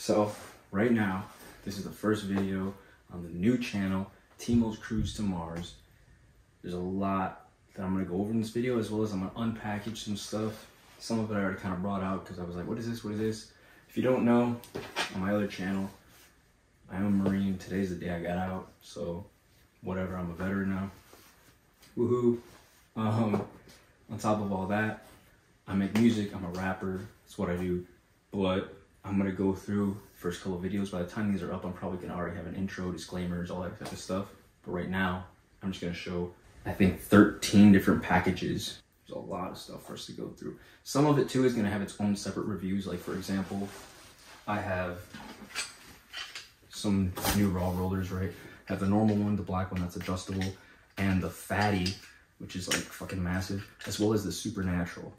So right now, this is the first video on the new channel, Timo's Cruise to Mars. There's a lot that I'm gonna go over in this video, as well as I'm gonna unpackage some stuff. Some of it I already kind of brought out because I was like, what is this, what is this? If you don't know, on my other channel, I am a Marine. Today's the day I got out, so whatever, I'm a veteran now. Woohoo. On top of all that, I make music, I'm a rapper, that's what I do, but I'm gonna go through the first couple of videos. By the time these are up, I'm probably gonna already have an intro, disclaimers, all that type of stuff. But right now, I'm just gonna show, I think, 13 different packages. There's a lot of stuff for us to go through. Some of it too is gonna have its own separate reviews. Like for example, I have some new raw rollers, right? I have the normal one, the black one that's adjustable, and the fatty, which is like fucking massive, as well as the supernatural.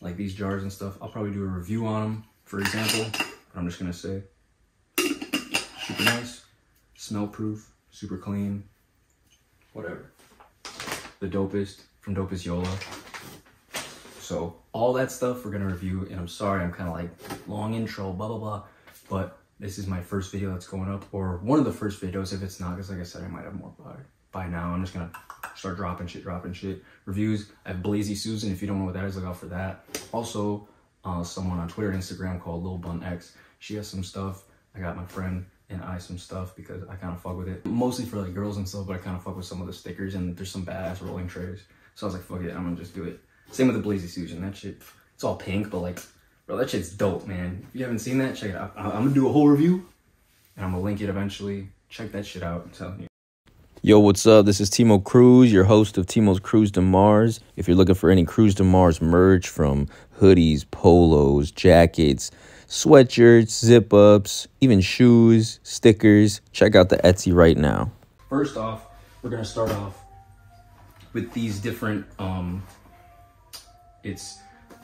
Like these jars and stuff, I'll probably do a review on them. For example, I'm just gonna say, super nice, smell proof, super clean, whatever. The Dopest, from Dope as Yola. So all that stuff we're gonna review, and I'm sorry, I'm kinda like, long intro, blah, blah, blah, but this is my first video that's going up, or one of the first videos, if it's not, because like I said, I might have more by now. I'm just gonna start dropping shit. Reviews, I have Blazy Susan, if you don't know what that is, look out for that. Also, someone on Twitter and Instagram called Lil Bun X, she has some stuff. I got my friend and I some stuff because I kind of fuck with it. Mostly for like girls and stuff, but I kind of fuck with some of the stickers, and there's some badass rolling trays. So I was like, fuck it, I'm gonna just do it. Same with the Blazy Susan, that shit, it's all pink, but like, bro, that shit's dope, man. If you haven't seen that, check it out. I'm gonna do a whole review and I'm gonna link it eventually. Check that shit out, I'm telling you. Yo, what's up? This is Timo Cruz, your host of Timo's Cruise to Mars. If you're looking for any Cruise to Mars merch, from hoodies, polos, jackets, sweatshirts, zip-ups, even shoes, stickers, check out the Etsy right now. First off, we're going to start off with these different, it's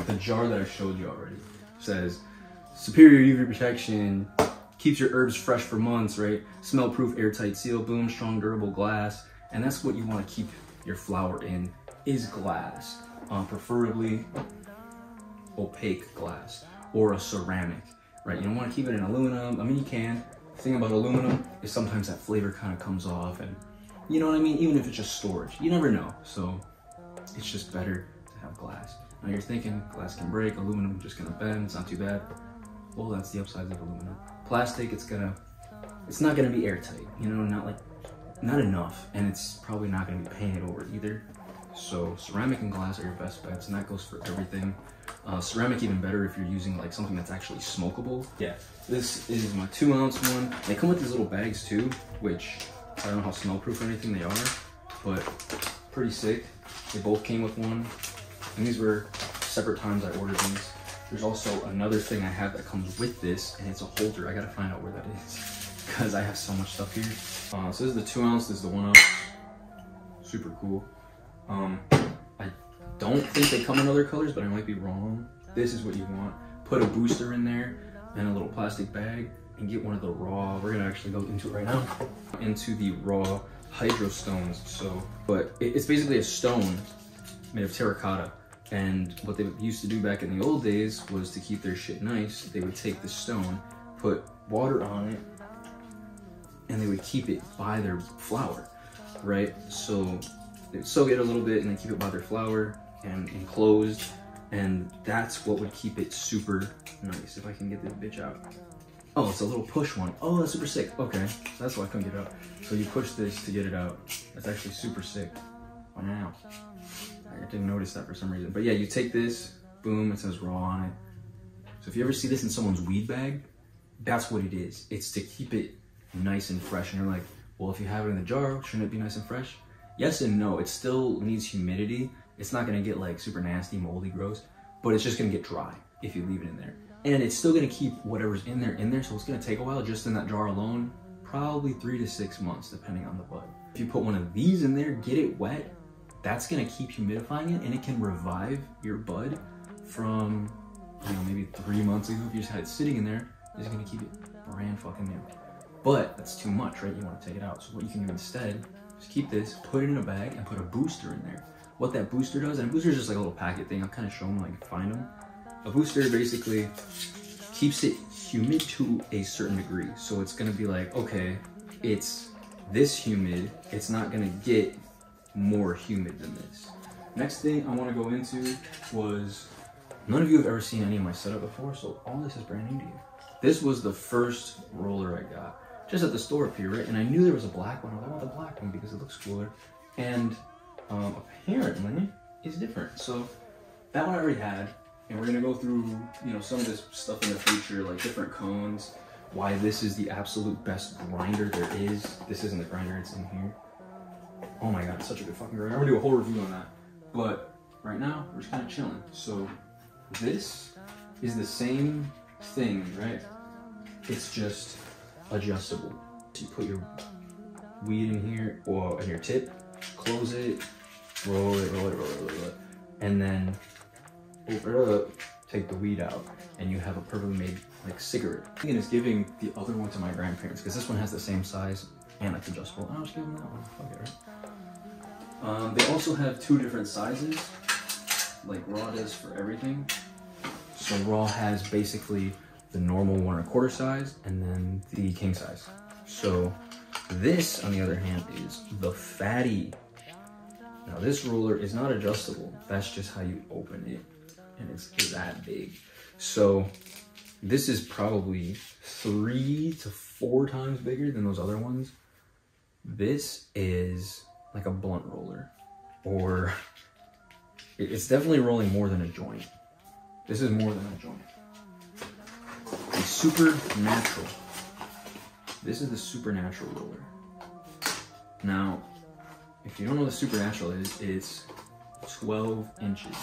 the jar that I showed you already. It says, superior UV protection, keeps your herbs fresh for months, right? Smell-proof, airtight seal, boom, strong, durable glass. And that's what you want to keep your flour in, is glass. Preferably opaque glass or a ceramic, right? You don't want to keep it in aluminum. I mean, you can. The thing about aluminum is sometimes that flavor kind of comes off, and you know what I mean? Even if it's just storage, you never know. So it's just better to have glass. Now you're thinking, glass can break, aluminum just gonna bend, it's not too bad. Well, that's the upside of aluminum. Plastic, it's not gonna be airtight, you know, not enough, and it's probably not gonna be painted over either. So ceramic and glass are your best bets, and that goes for everything. Ceramic even better if you're using like something that's actually smokable. Yeah, this is my 2-ounce one. They come with these little bags too, which I don't know how smell proof or anything they are, but pretty sick. They both came with one, and these were separate times I ordered these. There's also another thing I have that comes with this, and it's a holder. I gotta find out where that is because I have so much stuff here. So this is the 2-ounce, this is the 1-ounce. Super cool. I don't think they come in other colors, but I might be wrong. This is what you want. Put a booster in there and a little plastic bag, and get one of the raw. We're gonna actually go into it right now. Into the raw hydro stones. So, but it's basically a stone made of terracotta. And what they used to do back in the old days was, to keep their shit nice, they would take the stone, put water on it, and they would keep it by their flour, right? So they would soak it a little bit and then keep it by their flour and enclosed, and that's what would keep it super nice. If I can get this bitch out. Oh, it's a little push one. Oh, that's super sick. Okay, so that's why I couldn't get it out. So you push this to get it out. That's actually super sick. Wow. I didn't notice that for some reason. But yeah, you take this, boom, it says raw on it. So if you ever see this in someone's weed bag, that's what it is. It's to keep it nice and fresh. And you're like, well, if you have it in the jar, shouldn't it be nice and fresh? Yes and no, it still needs humidity. It's not gonna get like super nasty, moldy, gross, but it's just gonna get dry if you leave it in there. And it's still gonna keep whatever's in there. So it's gonna take a while just in that jar alone, probably 3 to 6 months, depending on the bud. If you put one of these in there, get it wet, that's gonna keep humidifying it, and it can revive your bud from, you know, maybe 3 months ago. If you just had it sitting in there, it's gonna keep it brand fucking new. But that's too much, right? You wanna take it out. So what you can do instead is keep this, put it in a bag, and put a booster in there. What that booster does, and a booster is just like a little packet thing. I'll kind of show them, like, find them. A booster basically keeps it humid to a certain degree. So it's gonna be like, okay, it's this humid, it's not gonna get more humid than this. Next thing I wanna go into was, none of you have ever seen any of my setup before, so all this is brand new to you. This was the first roller I got, just at the store up here, right? And I knew there was a black one. I was like, I want the black one because it looks cooler. And apparently it's different. So that one I already had, and we're gonna go through, you know, some of this stuff in the future, like different cones, why this is the absolute best grinder there is. This isn't the grinder, it's in here. Oh my God, it's such a good fucking grinder. I'm gonna do a whole review on that. But right now, we're just kinda chilling. So this is the same thing, right? It's just adjustable. So you put your weed in here, or in your tip, close it, roll it, roll it, roll it, roll it, and then open it up, take the weed out, and you have a perfectly made like cigarette. I think it's giving the other one to my grandparents because this one has the same size and it's adjustable. I'll just give them that one. Okay, right? They also have two different sizes, like Raw does for everything. So Raw has basically the normal 1¼ size and then the king size. So this, on the other hand, is the fatty. Now this roller is not adjustable. That's just how you open it. And it's that big. So this is probably 3 to 4 times bigger than those other ones. This is like a blunt roller, or it's definitely rolling more than a joint. This is more than a joint. It's super natural. This is the supernatural roller. Now, if you don't know what the supernatural is, it's 12 inches.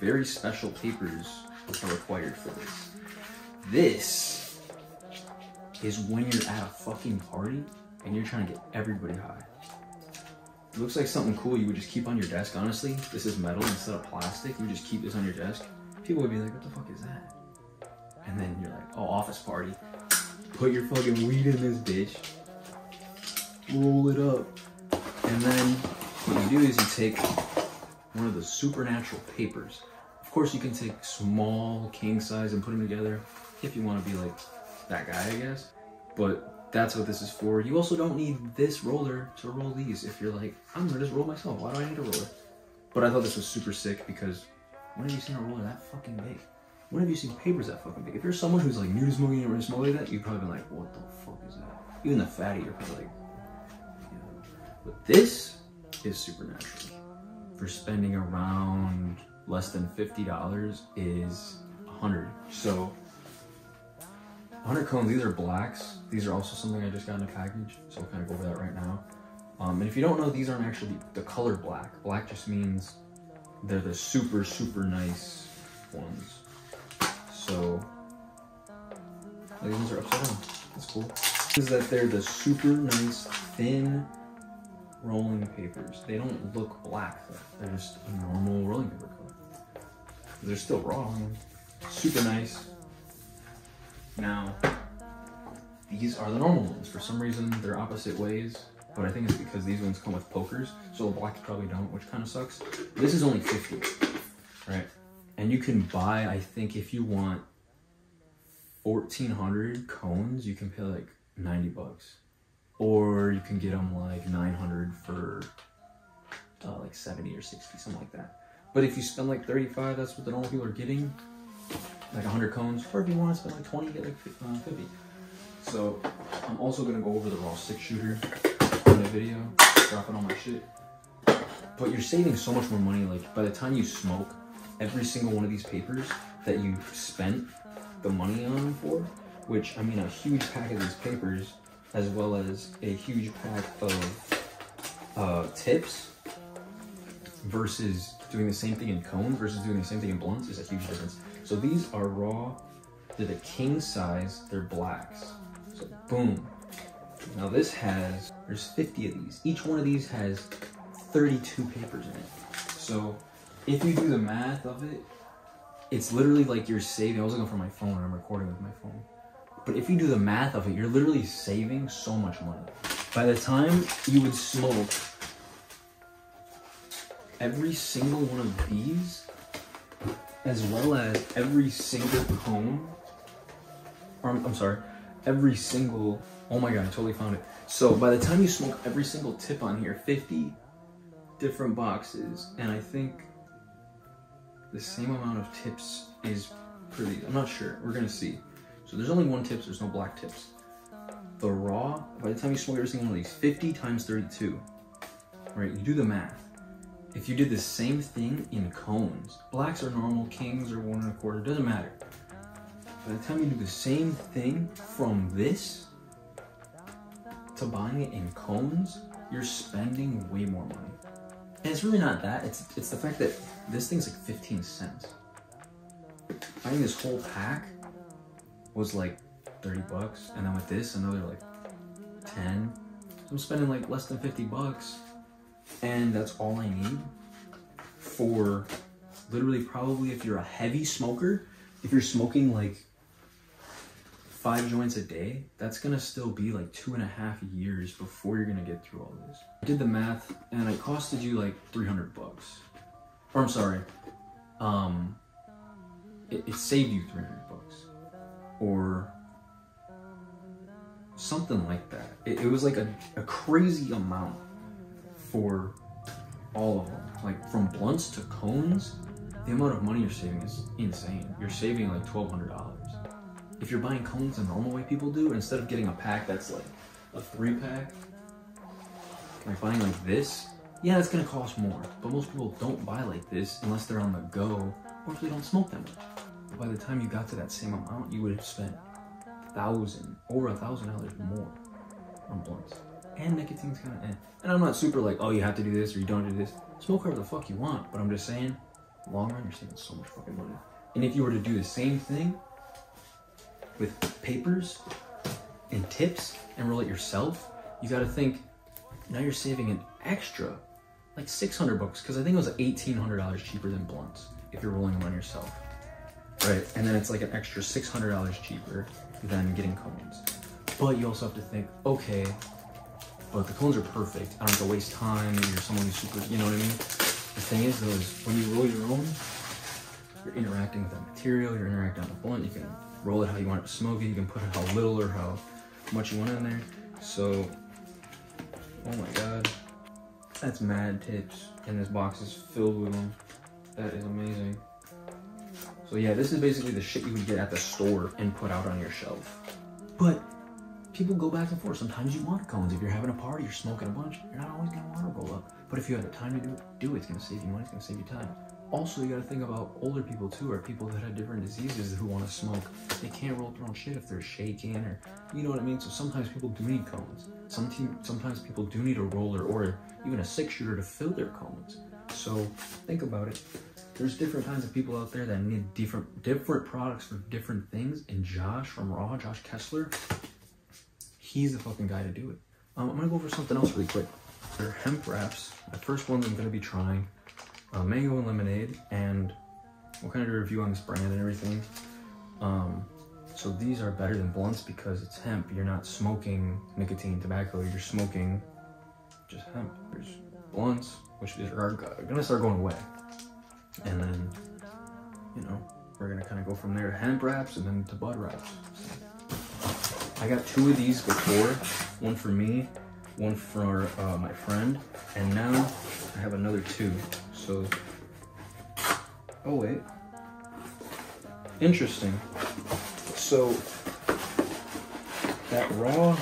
Very special papers are required for this. This is when you're at a fucking party and you're trying to get everybody high. It looks like something cool you would just keep on your desk, honestly. This is metal instead of plastic. You would just keep this on your desk. People would be like, what the fuck is that? And then you're like, oh, office party. Put your fucking weed in this bitch. Roll it up. And then what you do is you take one of the supernatural papers. Of course, you can take small king size and put them together if you want to be like that guy, I guess. But that's what this is for. You also don't need this roller to roll these if you're like, I'm gonna just roll myself. Why do I need a roller? But I thought this was super sick because when have you seen a roller that fucking big? When have you seen papers that fucking big? If you're someone who's like new to smoking and smoking that, you've probably been like, what the fuck is that? Even the fatty, you're probably like, yeah. But this is supernatural. For spending around less than $50 is 100. So 100 cones, these are blacks. These are also something I just got in a package. So we'll kind of go over that right now. And if you don't know, these aren't actually the color black. Black just means they're the super, super nice ones. So these ones are upside down. That's cool. Is that they're the super nice, thin, rolling papers. They don't look black though. They're just a normal rolling paper color. They're still raw. Super nice. Now, these are the normal ones. For some reason, they're opposite ways, but I think it's because these ones come with pokers, so the blacks probably don't, which kind of sucks. This is only 50, right? And you can buy, I think if you want 1,400 cones, you can pay like 90 bucks. Or you can get them like 900 for like 70 or 60, something like that. But if you spend like 35, that's what the normal people are getting, like 100 cones. Or if you want to spend like 20, get like 50. So I'm also gonna go over the Raw 6-shooter in the video, dropping all my shit. But you're saving so much more money. Like by the time you smoke every single one of these papers that you spent the money on for, which I mean a huge pack of these papers, as well as a huge pack of tips versus doing the same thing in cones versus doing the same thing in blunts is a huge difference. So these are Raw, they're the king size, they're blacks. So boom. Now this has, there's 50 of these. Each one of these has 32 papers in it. So if you do the math of it, it's literally like you're saving, I was looking for my phone and I'm recording with my phone. But if you do the math of it, you're literally saving so much money. By the time you would smoke every single one of these, as well as every single comb, or I'm sorry, every single, oh my god, I totally found it. So by the time you smoke every single tip on here, 50 different boxes, and I think the same amount of tips is per these. I'm not sure, we're gonna see. So there's only one tips, there's no black tips. The raw, by the time you smoke every single one of these, 50 times 32, right? You do the math. If you did the same thing in cones, blacks are normal, kings are 1 1/4, doesn't matter. By the time you do the same thing from this to buying it in cones, you're spending way more money. And it's really not that, it's the fact that this thing's like 15 cents. Buying this whole pack was like 30 bucks, and then with this, another like 10. So I'm spending like less than 50 bucks. And that's all I need for literally, probably if you're a heavy smoker, if you're smoking like 5 joints a day, that's gonna still be like 2.5 years before you're gonna get through all this. I did the math and it costed you like 300 bucks. Or I'm sorry, it saved you 300 bucks or something like that. It was like a crazy amount for all of them, like from blunts to cones. The amount of money you're saving is insane. You're saving like $1,200. If you're buying cones the normal way people do, instead of getting a pack that's like a 3-pack, like buying like this, yeah, it's gonna cost more, but most people don't buy like this unless they're on the go or if they don't smoke that much. But by the time you got to that same amount, you would have spent over $1,000 more on blunts. And nicotine's kind of eh. And I'm not super like, oh, you have to do this or you don't do this. Smoke however the fuck you want, but I'm just saying, long run, you're saving so much fucking money. And if you were to do the same thing with papers and tips and roll it yourself, you gotta think, now you're saving an extra, like 600 bucks, because I think it was $1,800 cheaper than blunts if you're rolling them on yourself, right? And then it's like an extra $600 cheaper than getting cones. But you also have to think, okay, but the cones are perfect. I don't have to waste time. You're someone who's super, you know what I mean? The thing is, though, is when you roll your own, you're interacting with that material, you're interacting on the blunt, you can roll it how you want it to smoke it, you can put it how little or how much you want in there. So, oh my god, that's mad tips. And this box is filled with them. That is amazing. So yeah, this is basically the shit you would get at the store and put out on your shelf. But people go back and forth. Sometimes you want cones. If you're having a party, you're smoking a bunch, you're not always gonna want to roll up. But if you have the time to do it, it's gonna save you money, it's gonna save you time. Also, you gotta think about older people too, or people that have different diseases who want to smoke. They can't roll their own shit if they're shaking or, you know what I mean? So sometimes people do need cones. Sometimes people do need a roller or even a 6-shooter to fill their cones. So think about it. There's different kinds of people out there that need different products for different things. And Josh from Raw, Josh Kessler, he's the fucking guy to do it. I'm gonna go over something else really quick. They're hemp wraps. The first ones I'm gonna be trying. Mango and lemonade, and we'll kind of do a review on this brand and everything. So these are better than blunts because it's hemp. You're not smoking nicotine, tobacco, you're smoking just hemp. There's blunts, which are gonna start going away. And then, you know, we're gonna kind of go from there to hemp wraps and then to bud wraps. So, I got 2 of these before, one for me, one for my friend, and now I have another 2. So, oh wait, interesting. So that raw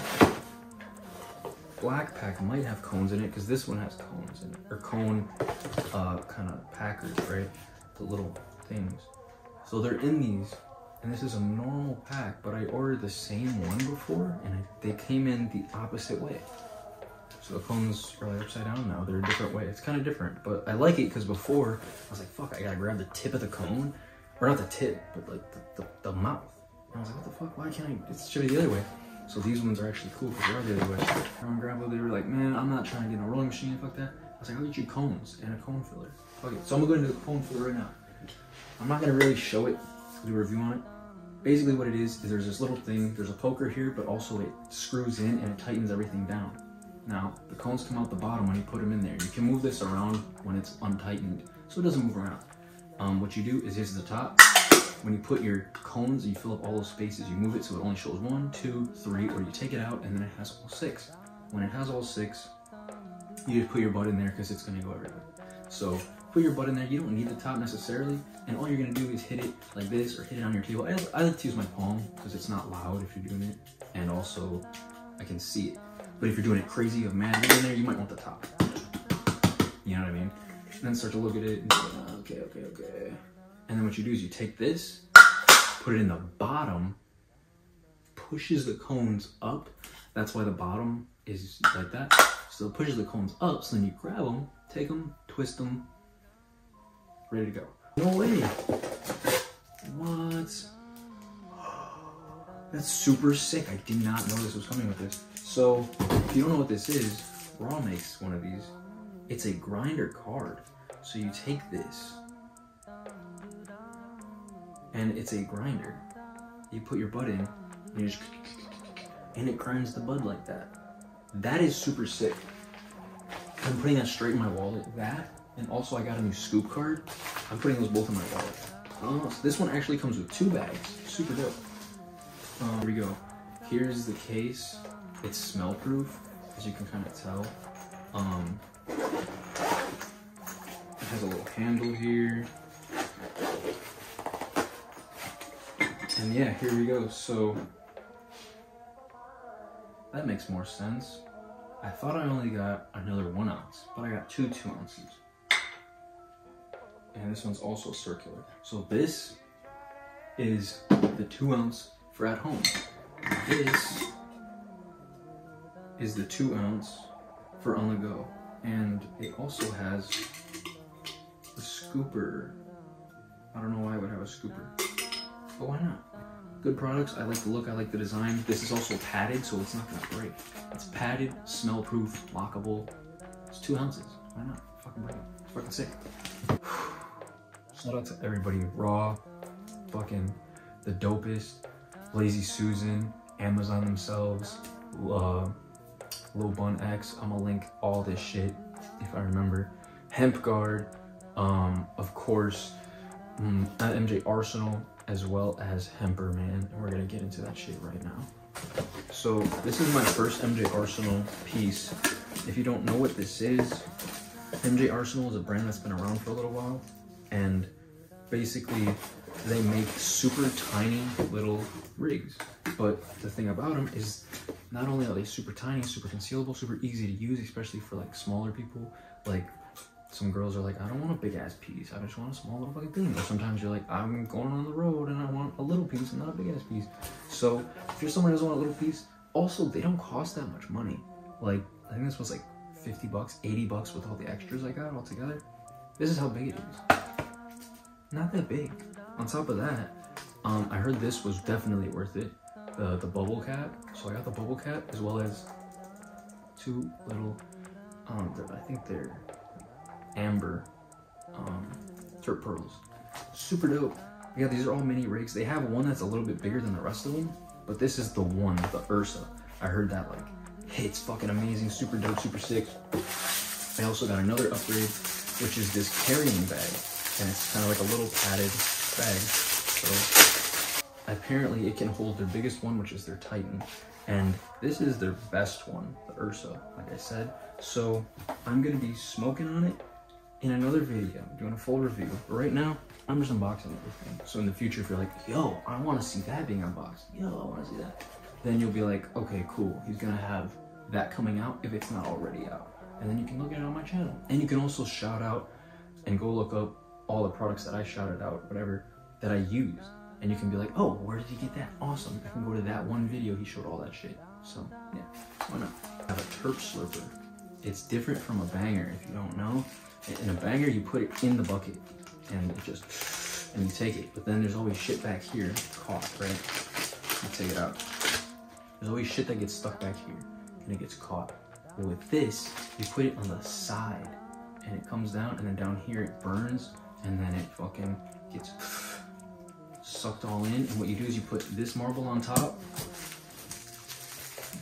black pack might have cones in it because this one has cones in it, or cone kind of packers, right? The little things. So they're in these. And this is a normal pack, but I ordered the same one before, and they came in the opposite way. So the cones are like upside down now. They're a different way. It's kind of different, but I like it because before, I was like, fuck, I gotta grab the tip of the cone. Or not the tip, but like the mouth. And I was like, what the fuck, why can't I? It should be the other way. So these ones are actually cool because they're the other way. And grandma, they were like, man, I'm not trying to get in a rolling machine, fuck that. I was like, I'll get you cones and a cone filler. Fuck it. So I'm gonna do the cone filler right now. I'm not gonna really show it. Do a review on it. Basically what it is there's this little thing, there's a poker here, but also it screws in and it tightens everything down. Now the cones come out the bottom when you put them in there. You can move this around when it's untightened so it doesn't move around. What you do is here's the top. When you put your cones and you fill up all those spaces, you move it so it only shows 1, 2, 3, or you take it out and then it has all 6. When it has all 6, you just put your butt in there because it's going to go everywhere. So put your butt in there. You don't need the top necessarily, and all you're going to do is hit it like this or hit it on your table. I like to use my palm because it's not loud if you're doing it, and also I can see it. But if you're doing it crazy of mad in there, you might want the top. You know what I mean? And then start to look at it and say, oh, okay, okay, okay. And then what you do is you take this, put it in the bottom, pushes the cones up. That's why the bottom is like that. So it pushes the cones up, so then you grab them, take them, twist them, ready to go. No way. What? That's super sick. I did not know this was coming with this. So if you don't know what this is, Raw makes one of these. It's a grinder card. So you take this, and it's a grinder. You put your butt in, and, you just, and it grinds the bud like that. That is super sick. I'm putting that straight in my wallet. That, and also I got a new scoop card. I'm putting those both in my wallet. Oh, so this one actually comes with 2 bags. Super dope. Here we go. Here's the case. It's smell proof, as you can kind of tell. It has a little handle here. And yeah, here we go. So that makes more sense. I thought I only got another 1 ounce, but I got two 2 ounces. And this one's also circular. So this is the 2 ounce for at home. This is the 2 ounce for on the go. And it also has a scooper. I don't know why it would have a scooper, but why not? Good products. I like the look. I like the design. This is also padded, so it's not going to break. It's padded, smell-proof, lockable. It's 2 ounces. Why not? Fucking break it. It's fucking sick. Shout out to everybody. Raw, fucking the dopest, Blazy Susan, Amazon themselves, Lil Bun X. I'm going to link all this shit if I remember. Hemp Guard, of course, MJ Arsenal, as well as Hemperman, and we're gonna get into that shit right now. So this is my first MJ Arsenal piece. If you don't know what this is, MJ Arsenal is a brand that's been around for a little while, and basically they make super tiny little rigs. But the thing about them is not only are they super tiny, super concealable, super easy to use, especially for like smaller people. Like some girls are like, I don't want a big ass piece, I just want a small little fucking thing. Or sometimes you're like, I'm going on the road and I want a little piece and not a big ass piece. So if you're someone who doesn't want a little piece, also they don't cost that much money. Like I think this was like 50 bucks, 80 bucks with all the extras I got all together. This is how big it is. Not that big. On top of that, I heard this was definitely worth it. The bubble cap. So I got the bubble cap as well as 2 little, I think they're amber turp pearls. Super dope. Yeah, these are all mini rigs. They have one that's a little bit bigger than the rest of them, but this is the one, the Ursa. I heard that like, hey, it's fucking amazing, super dope, super sick. I also got another upgrade, which is this carrying bag, and it's kind of like a little padded bag. So apparently it can hold their biggest one, which is their Titan, and this is their best one, the Ursa, like I said. So I'm gonna be smoking on it in another video, doing a full review. But right now, I'm just unboxing everything. So in the future, if you're like, yo, I wanna see that being unboxed. Yo, I wanna see that. Then you'll be like, okay, cool. He's gonna have that coming out if it's not already out. And then you can look at it on my channel. And you can also shout out and go look up all the products that I shouted out, whatever, that I used. And you can be like, oh, where did he get that? Awesome. I can go to that one video, he showed all that shit. So yeah, why not? I have a turp slurper. It's different from a banger, if you don't know. In a banger, you put it in the bucket and it just, and you take it. But then there's always shit back here caught, right? You take it out. There's always shit that gets stuck back here and it gets caught. But with this, you put it on the side and it comes down, and then down here it burns, and then it fucking gets sucked all in. And what you do is you put this marble on top.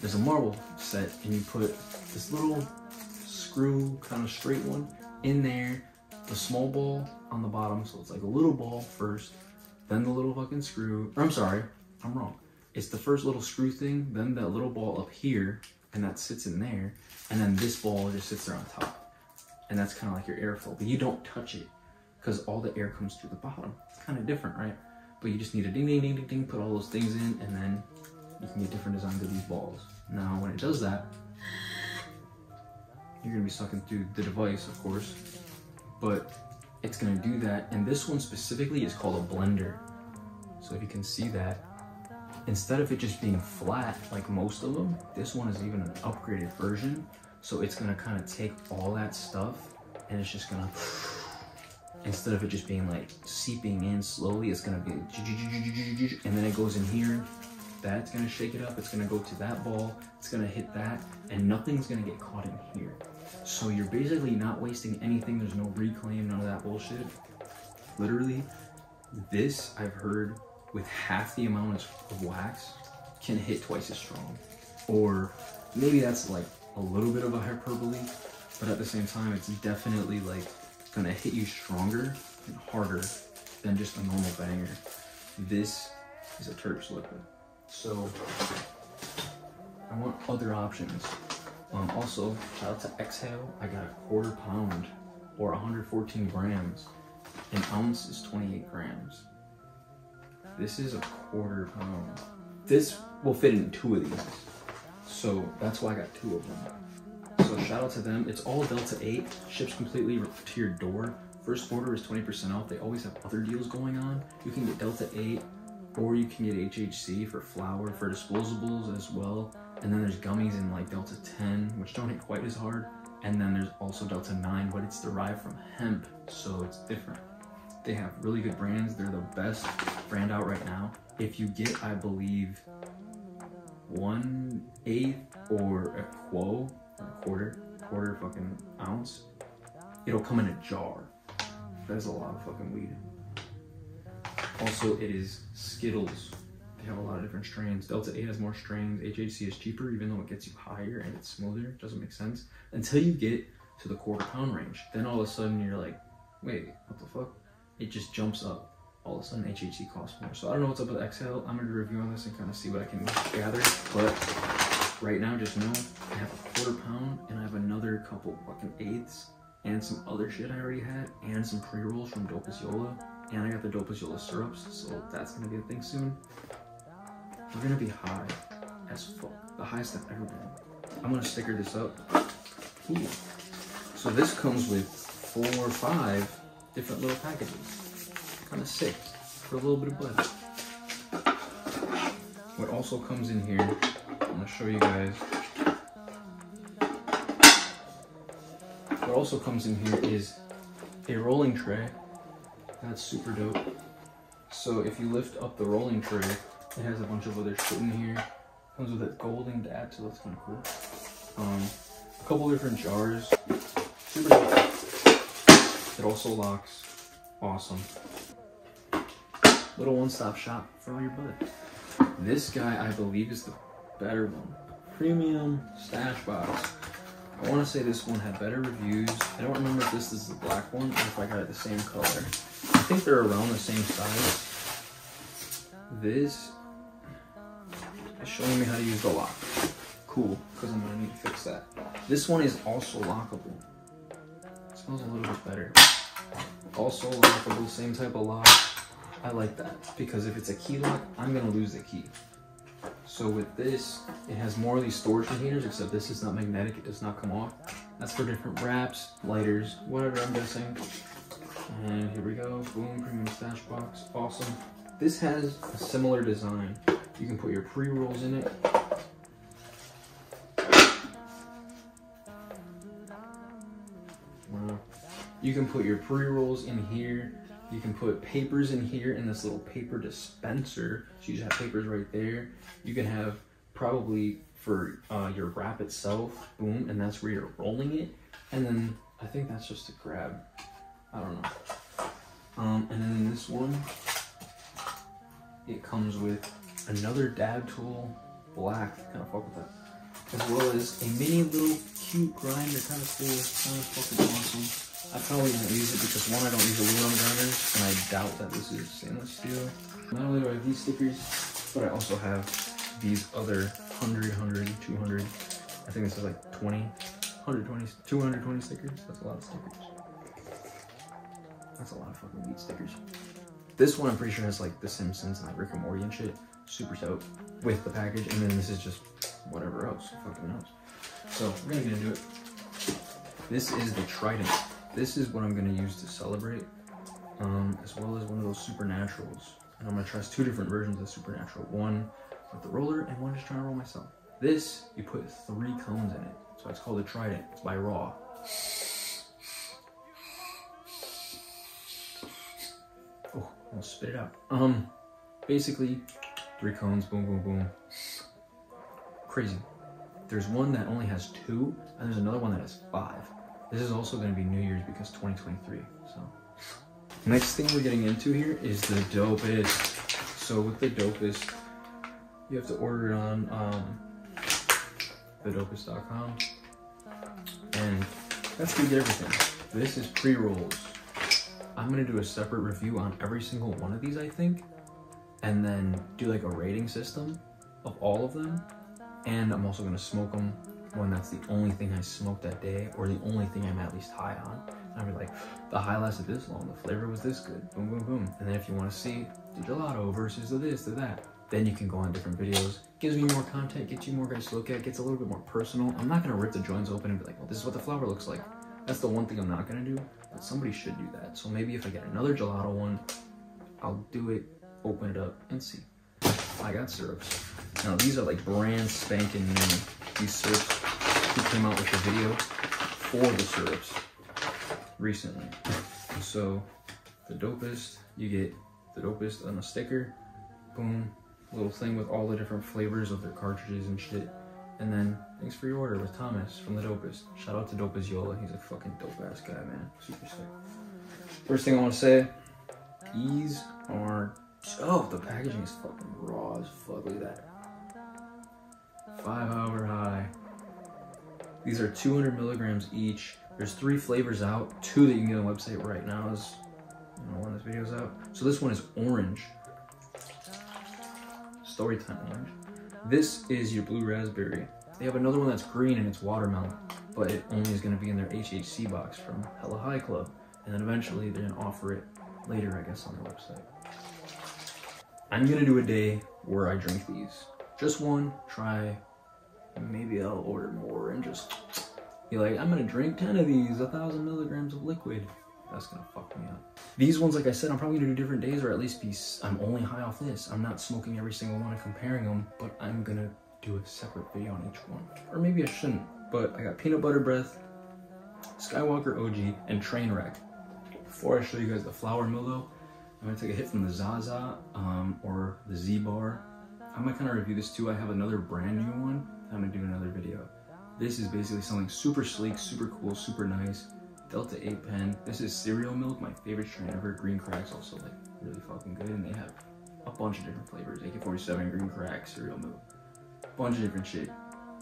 There's a marble set, and you put this little screw kind of straight one in there, the small ball on the bottom, so it's like a little ball first, then the little fucking screw, or I'm sorry, I'm wrong. It's the first little screw thing, then that little ball up here, and that sits in there, and then this ball just sits there on top. And that's kind of like your airflow, but you don't touch it because all the air comes through the bottom. It's kind of different, right? But you just need a ding, ding, ding, ding, ding, put all those things in, and then you can get different designs of these balls. Now, when it does that, you're gonna be sucking through the device, of course, but it's gonna do that. And this one specifically is called a blender. So if you can see that, instead of it just being flat like most of them, this one is even an upgraded version. So it's gonna kind of take all that stuff and it's just gonna, instead of it just being like seeping in slowly, it's gonna be, and then it goes in here. That's gonna shake it up, it's gonna go to that ball, it's gonna hit that, and nothing's gonna get caught in here. So you're basically not wasting anything, there's no reclaim, none of that bullshit. Literally, this I've heard with half the amount of wax can hit twice as strong. Or maybe that's like a little bit of a hyperbole, but at the same time, it's definitely like gonna hit you stronger and harder than just a normal banger. This is a terps liquid. So I want other options. Also, shout out to Exhale. I got a 1/4 pound or 114 grams. An ounce is 28 grams. This is a 1/4 pound. This will fit in 2 of these. So that's why I got 2 of them. So shout out to them. It's all Delta 8. Ships completely to your door. First order is 20% off. They always have other deals going on. You can get Delta 8. Or you can get HHC for flour, for disposables as well. And then there's gummies in like Delta 10, which don't hit quite as hard. And then there's also Delta 9, but it's derived from hemp, so it's different. They have really good brands. They're the best brand out right now. If you get, I believe, 1/8 or a quo, or a quarter fucking ounce, it'll come in a jar. That's a lot of fucking weed. Also, it is Skittles. They have a lot of different strains. Delta 8 has more strains. HHC is cheaper, even though it gets you higher and it's smoother. It doesn't make sense. Until you get to the 1/4 pound range. Then all of a sudden you're like, wait, what the fuck? It just jumps up. All of a sudden HHC costs more. So I don't know what's up with Exhale. I'm going to review on this and kind of see what I can gather. But right now, just know I have a 1/4 pound and I have another couple fucking 1/8s and some other shit I already had and some pre-rolls from Dope as Yola. And I got the Dope as Yola syrups, so that's gonna be a thing soon. We're gonna be high as fuck. The highest I've ever been. I'm gonna sticker this up. Ooh. So this comes with 4 or 5 different little packages. Kinda sick for a little bit of blood. What also comes in here, I'm gonna show you guys. What also comes in here is a rolling tray. That's super dope. So if you lift up the rolling tray, it has a bunch of other shit in here. Comes with it golden dab, so that's kind of cool. A couple different jars. Super dope. It also locks. Awesome. Little one-stop shop for all your bud. This guy, I believe, is the better one. Premium stash box. I want to say this one had better reviews. I don't remember if this is the black one or if I got it the same color. I think they're around the same size. This is showing me how to use the lock. Cool, because I'm going to need to fix that. This one is also lockable. It smells a little bit better. Also lockable, same type of lock. I like that, because if it's a key lock, I'm going to lose the key. So with this, it has more of these storage containers, except this is not magnetic, it does not come off. That's for different wraps, lighters, whatever I'm guessing. And here we go, boom, premium stash box, awesome. This has a similar design. You can put your pre-rolls in it. Wow. You can put your pre-rolls in here. You can put papers in here in this little paper dispenser. So you just have papers right there. You can have probably for your wrap itself, boom, and that's where you're rolling it. And then I think that's just a grab. I don't know. And then this one, it comes with another dab tool, black, kind of fuck with that. As well as a mini little cute grinder, kind of cool, kind of fucking awesome. I probably won't use it because one, I don't use aluminum grinders, and I doubt that this is stainless steel. Not only do I have these stickers, but I also have these other 100, 100, 200, I think this is like 20, 120, 220 stickers. That's a lot of stickers. That's a lot of fucking weed stickers. This one I'm pretty sure has like The Simpsons and like Rick and Morty and shit. Super dope with the package. And then this is just whatever else, fucking knows. So we're gonna get into it. This is the Trident. This is what I'm gonna use to celebrate, as well as one of those Supernaturals. And I'm gonna try two different versions of Supernatural. One with the roller and one just trying to roll myself. This, you put 3 cones in it. So it's called a Trident. It's by Raw. Oh, I'll spit it out. Basically, 3 cones, boom, boom, boom. Crazy. There's one that only has 2, and there's another one that has 5. This is also gonna be New Year's because 2023, so. Next thing we're getting into here is the Dopest. So with the Dopest, you have to order it on thedopest.com. And that's gonna get everything. This is pre-rolls. I'm gonna do a separate review on every single one of these, I think, and then do like a rating system of all of them. And I'm also gonna smoke them when that's the only thing I smoked that day, or the only thing I'm at least high on. And I'll be like, the high lasted this long, the flavor was this good, boom, boom, boom. And then if you wanna see the gelato versus the this, the that, then you can go on different videos. Gives me more content, gets you more guys to look at, gets a little bit more personal. I'm not gonna rip the joints open and be like, well, this is what the flower looks like. That's the one thing I'm not gonna do, but somebody should do that. So maybe if I get another gelato one, I'll do it, open it up, and see. I got syrups. Now these are like brand spanking new. These syrups, who came out with a video for the syrups recently. So the Dopest, you get the Dopest on a sticker, boom, little thing with all the different flavors of their cartridges and shit. And then thanks for your order with Thomas from the Dopest. Shout out to Dope as Yola, he's a fucking dope ass guy, man. Super sick. First thing I want to say, these are, oh, the packaging is fucking raw as fuck. Look at that. 5-hour high. These are 200 milligrams each. There's 3 flavors out. 2 that you can get on the website right now is, you know, when this video's out. So this one is orange. Storytime orange. This is your blue raspberry. They have another one that's green and it's watermelon, but it only is gonna be in their HHC box from Hella High Club. And then eventually they're gonna offer it later, I guess, on their website. I'm gonna do a day where I drink these. Just one, try, maybe I'll order more and just be like, I'm gonna drink 10 of these, 1,000 milligrams of liquid. That's gonna fuck me up. These ones, like I said, I'm probably gonna do different days, or at least be, I'm only high off this. I'm not smoking every single one and comparing them, but I'm gonna do a separate video on each one. Or maybe I shouldn't, but I got Peanut Butter Breath, Skywalker OG, and Trainwreck. Before I show you guys the Flour Mill though, I'm gonna take a hit from the Zaza, or the Z-Bar. I might kind of review this too. I have another brand new one. I'm gonna do another video. This is basically something super sleek, super cool, super nice. Delta 8 pen. This is cereal milk, my favorite strain ever. Green Crack's also like really fucking good, and they have a bunch of different flavors. AK-47, Green Crack, cereal milk, bunch of different shit.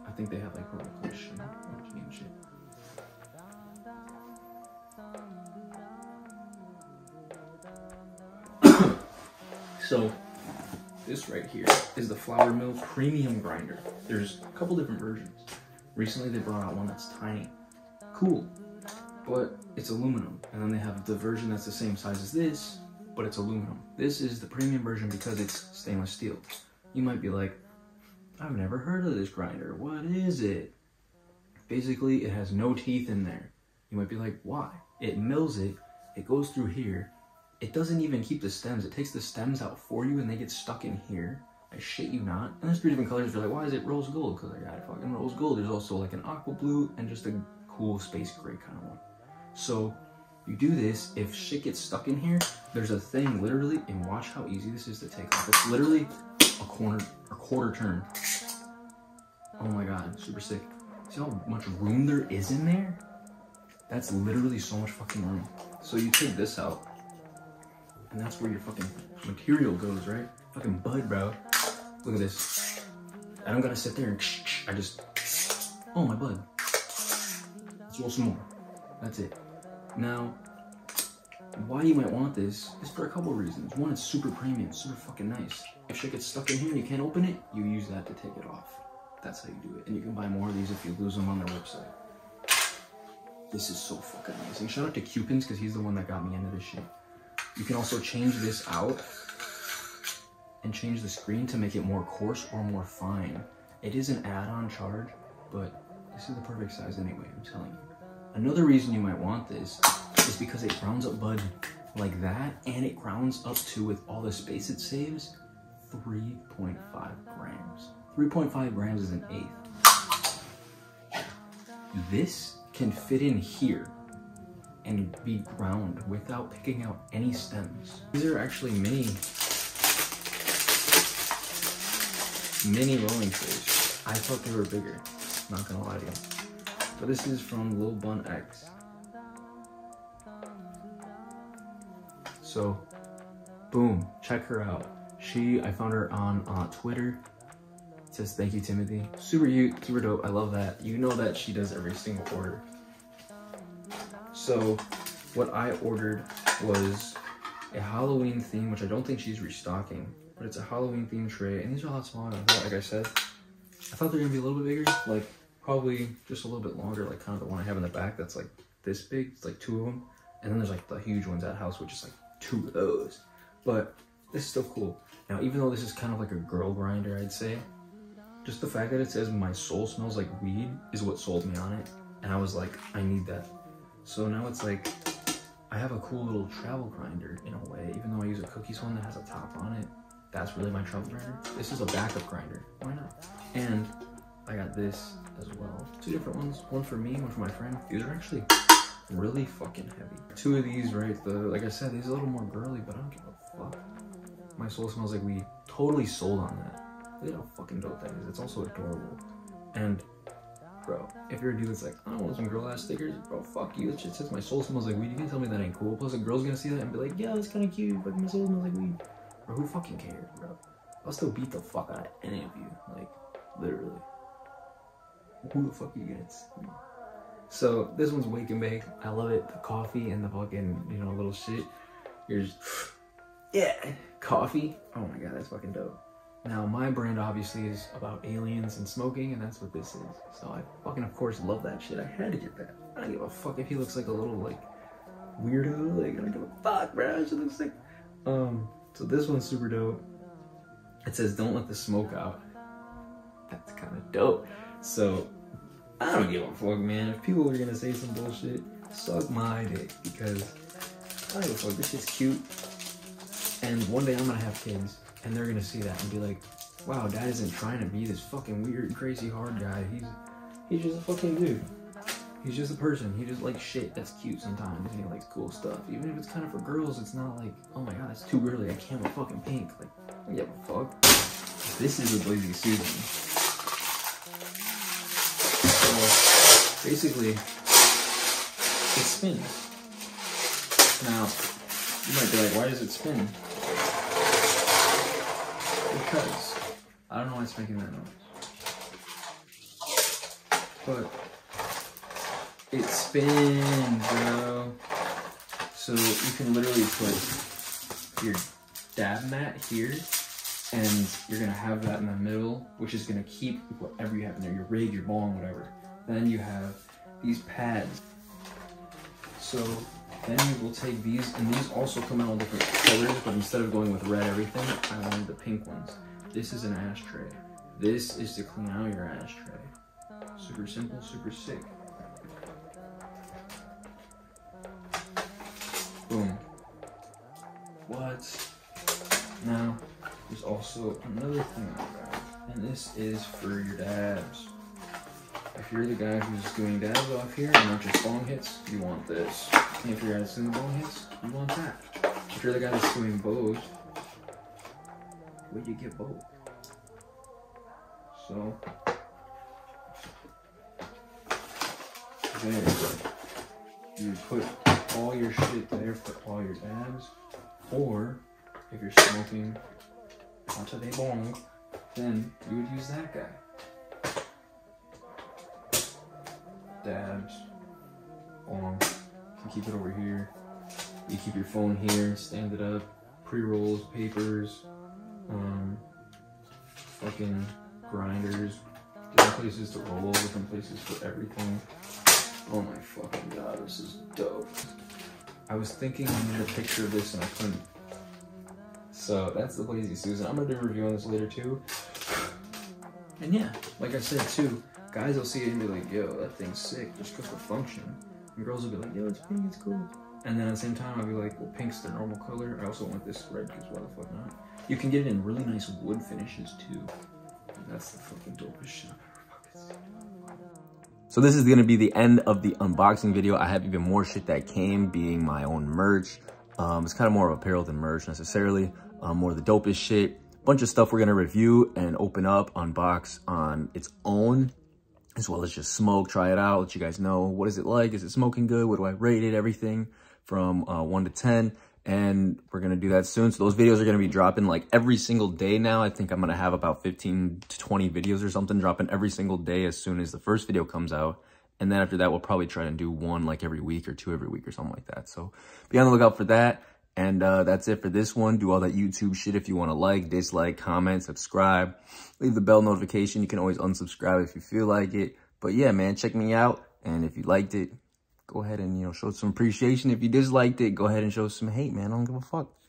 I think they have like Purple Kush and shit. So this right here is the Flour Mill Premium Grinder. There's a couple different versions. Recently they brought out one that's tiny. Cool, but it's aluminum. And then they have the version that's the same size as this, but it's aluminum. This is the premium version because it's stainless steel. You might be like, I've never heard of this grinder. What is it? Basically, it has no teeth in there. You might be like, why? It mills it, it goes through here, it doesn't even keep the stems. It takes the stems out for you and they get stuck in here. I shit you not. And there's 3 different colors. They're like, why is it rose gold? Because I got it fucking rose gold. There's also like an aqua blue and just a cool space gray kind of one. So you do this, if shit gets stuck in here, there's a thing literally, and watch how easy this is to take off. It's literally a quarter turn. Oh my God, super sick. See how much room there is in there? That's literally so much fucking room. So you take this out, and that's where your fucking material goes, right? Fucking bud, bro. Look at this. I don't gotta sit there and I just, oh my bud. Let's roll some more. That's it. Now, why you might want this is for a couple reasons. One, it's super premium, super fucking nice. If shit gets stuck in here and you can't open it, you use that to take it off. That's how you do it. And you can buy more of these if you lose them on their website. This is so fucking amazing. Shout out to Cewpins because he's the one that got me into this shit. You can also change this out and change the screen to make it more coarse or more fine. It is an add-on charge, but this is the perfect size anyway, I'm telling you. Another reason you might want this is because it rounds up bud like that, and it rounds up to, with all the space it saves, 3.5 grams. 3.5 grams is an eighth. This can fit in here and be ground without picking out any stems. These are actually mini rolling trays. I thought they were bigger, not gonna lie to you. But this is from Lil Bun X. So, boom, check her out. I found her on Twitter. It says, thank you, Timothy. Super cute, super dope, I love that. You know that she does every single order. So, what I ordered was a Halloween theme, which I don't think she's restocking, but it's a Halloween themed tray, and these are a lot smaller than I thought, like I said. I thought they were gonna be a little bit bigger, like probably just a little bit longer, like kind of the one I have in the back that's like this big, it's like two of them. And then there's like the huge ones at house, which is like two of those. But this is still cool. Now, even though this is kind of like a girl grinder, I'd say, just the fact that it says my soul smells like weed is what sold me on it. And I was like, I need that. So now it's like, I have a cool little travel grinder in a way, even though I use a cookies one that has a top on it. That's really my travel grinder. This is a backup grinder, why not? And I got this as well. Two different ones, one for me, one for my friend. These are actually really fucking heavy. Two of these, right? Like I said, these are a little more girly, but I don't give a fuck. My soul smells like weed. Totally sold on that. Look at how fucking dope that is. It's also adorable. And bro, if you're a dude that's like, I don't want some girl ass stickers, bro, fuck you. That shit says my soul smells like weed. You can tell me that ain't cool. Plus a girl's gonna see that and be like, yeah, that's kinda cute, but my soul smells like weed. Bro, who fucking cares, bro? I'll still beat the fuck out of any of you. Like, literally. Who the fuck are you against? So this one's Wake and Bake. I love it. The coffee and the fucking, you know, little shit. You're just, yeah, coffee. Oh my god, that's fucking dope. Now my brand obviously is about aliens and smoking, and that's what this is. So I fucking, of course, love that shit. I had to get that. I don't give a fuck if he looks like a little like weirdo. Like I don't give a fuck, bro. She looks like. So this one's super dope. It says, "Don't let the smoke out." That's kind of dope. So, I don't give a fuck, man. If people are gonna say some bullshit, suck my dick, because I don't give a fuck, this shit's cute. And one day I'm gonna have kids, and they're gonna see that and be like, wow, dad isn't trying to be this fucking weird, crazy, hard guy. He's just a fucking dude. He's just a person. He just likes shit that's cute sometimes, and he likes cool stuff. Even if it's kind of for girls, it's not like, oh my god, that's too girly, I can't look fucking pink. Like, I don't give a fuck. This is a Blazy Susan. Basically, it spins. Now, you might be like, why does it spin? Because, I don't know why it's making that noise. But, it spins, bro. So, you can literally put your dab mat here, and you're gonna have that in the middle, which is gonna keep whatever you have in there, your rig, your bong, whatever. Then you have these pads. So then you will take these, and these also come out all different colors, but instead of going with red everything, I wanted the pink ones. This is an ashtray. This is to clean out your ashtray. Super simple, super sick. Boom. What? Now, there's also another thing I got, and this is for your dabs. If you're the guy who's doing dabs off here and not just bong hits, you want this. And if you're doing the bong hits, you want that. If you're the guy that's doing bows, where'd you get both? So, there you go. You put all your shit there for all your dabs, or if you're smoking onto the bong, then you would use that guy. Dabs, bong, You keep it over here. You keep your phone here, stand it up, pre-rolls, papers, fucking grinders, different places to roll, different places for everything. Oh my fucking god, this is dope. I was thinking I needed a picture of this and I couldn't. So that's the Blazy Susan. I'm gonna do a review on this later too. And yeah, like I said too, guys will see it and be like, yo, that thing's sick, just because of function. And girls will be like, yo, it's pink, it's cool. And then at the same time, I'll be like, well, pink's the normal color. I also want this red, because why the fuck not? You can get it in really nice wood finishes too. And that's the fucking dopest shit I've ever fucking seen. So this is gonna be the end of the unboxing video. I have even more shit that came, being my own merch. It's kind of more of apparel than merch necessarily. More of the dopest shit. Bunch of stuff we're gonna review and open up, unbox on its own, as well as just smoke, try it out, let you guys know what is it like, is it smoking good, what do I rate it, everything. From 1 to 10, and we're gonna do that soon. So those videos are gonna be dropping like every single day now. I think I'm gonna have about 15 to 20 videos or something dropping every single day as soon as the first video comes out. And then after that, we'll probably try to do one like every week or two every week or something like that. So be on the lookout for that. And that's it for this one. Do all that YouTube shit if you wanna like, dislike, comment, subscribe, leave the bell notification. You can always unsubscribe if you feel like it. But yeah, man, check me out. And if you liked it, go ahead and, you know, show some appreciation. If you disliked it, go ahead and show some hate, man. I don't give a fuck.